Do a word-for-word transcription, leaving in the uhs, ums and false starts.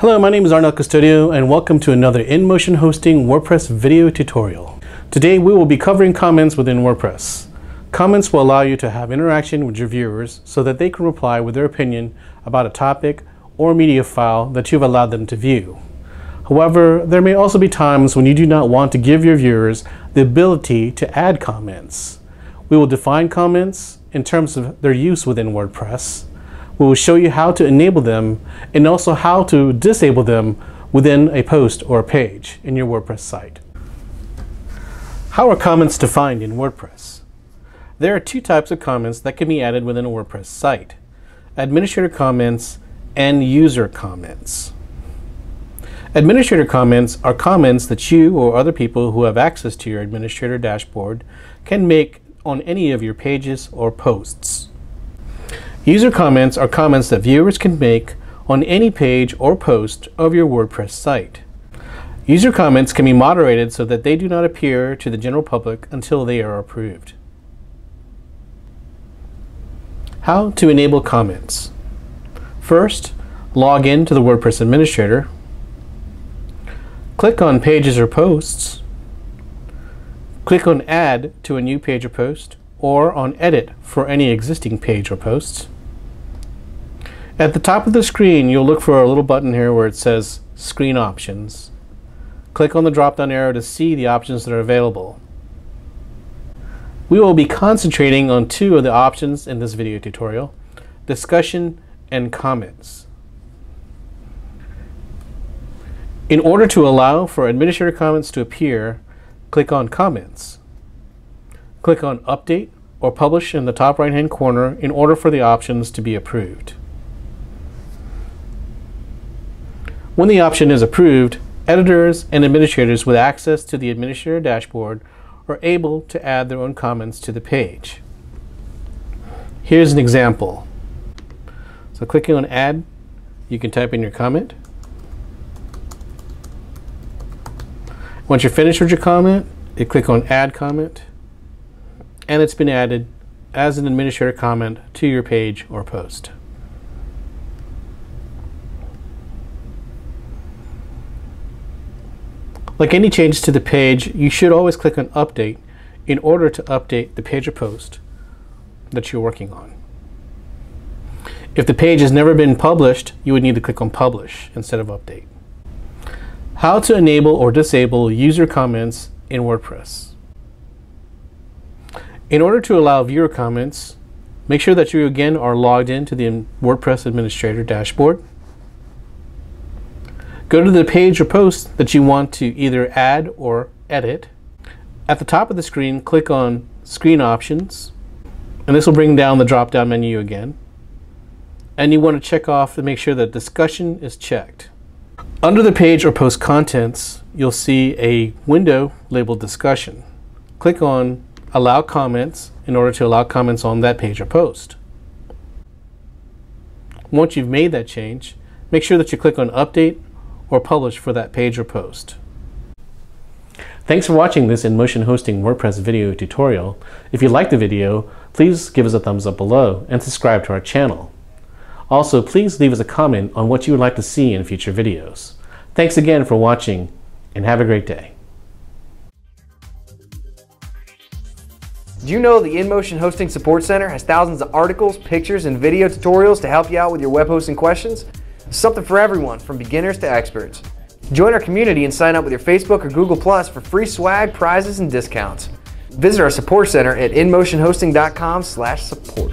Hello, my name is Arnold Custodio and welcome to another InMotion Hosting WordPress video tutorial. Today we will be covering comments within WordPress. Comments will allow you to have interaction with your viewers so that they can reply with their opinion about a topic or media file that you've allowed them to view. However, there may also be times when you do not want to give your viewers the ability to add comments. We will define comments in terms of their use within WordPress. We will show you how to enable them and also how to disable them within a post or a page in your WordPress site. How are comments defined in WordPress? There are two types of comments that can be added within a WordPress site: administrator comments and user comments. Administrator comments are comments that you or other people who have access to your administrator dashboard can make on any of your pages or posts. User comments are comments that viewers can make on any page or post of your WordPress site. User comments can be moderated so that they do not appear to the general public until they are approved. How to enable comments. First, log in to the WordPress administrator. Click on Pages or Posts. Click on Add to a new page or post, or on Edit for any existing page or posts. At the top of the screen, you'll look for a little button here where it says Screen Options. Click on the drop-down arrow to see the options that are available. We will be concentrating on two of the options in this video tutorial: Discussion and Comments. In order to allow for administrator comments to appear, click on Comments. Click on Update or Publish in the top right-hand corner in order for the options to be approved. When the option is approved, editors and administrators with access to the administrator dashboard are able to add their own comments to the page. Here's an example. So clicking on Add, you can type in your comment. Once you're finished with your comment, you click on Add Comment, and it's been added as an administrator comment to your page or post. Like any change to the page, you should always click on Update in order to update the page or post that you're working on. If the page has never been published, you would need to click on Publish instead of Update. How to enable or disable user comments in WordPress. In order to allow viewer comments, make sure that you again are logged in to the WordPress administrator dashboard. Go to the page or post that you want to either add or edit. At the top of the screen, click on Screen Options, and this will bring down the drop-down menu again. And you want to check off to make sure that discussion is checked. Under the page or post contents, you'll see a window labeled Discussion. Click on Allow Comments in order to allow comments on that page or post. Once you've made that change, make sure that you click on Update or Publish for that page or post. Thanks for watching this InMotion Hosting WordPress video tutorial. If you liked the video, please give us a thumbs up below and subscribe to our channel. Also, please leave us a comment on what you would like to see in future videos. Thanks again for watching and have a great day. Do you know the InMotion Hosting Support Center has thousands of articles, pictures, and video tutorials to help you out with your web hosting questions? Something for everyone, from beginners to experts. Join our community and sign up with your Facebook or Google Plus for free swag, prizes, and discounts. Visit our support center at inmotionhosting dot com slash support.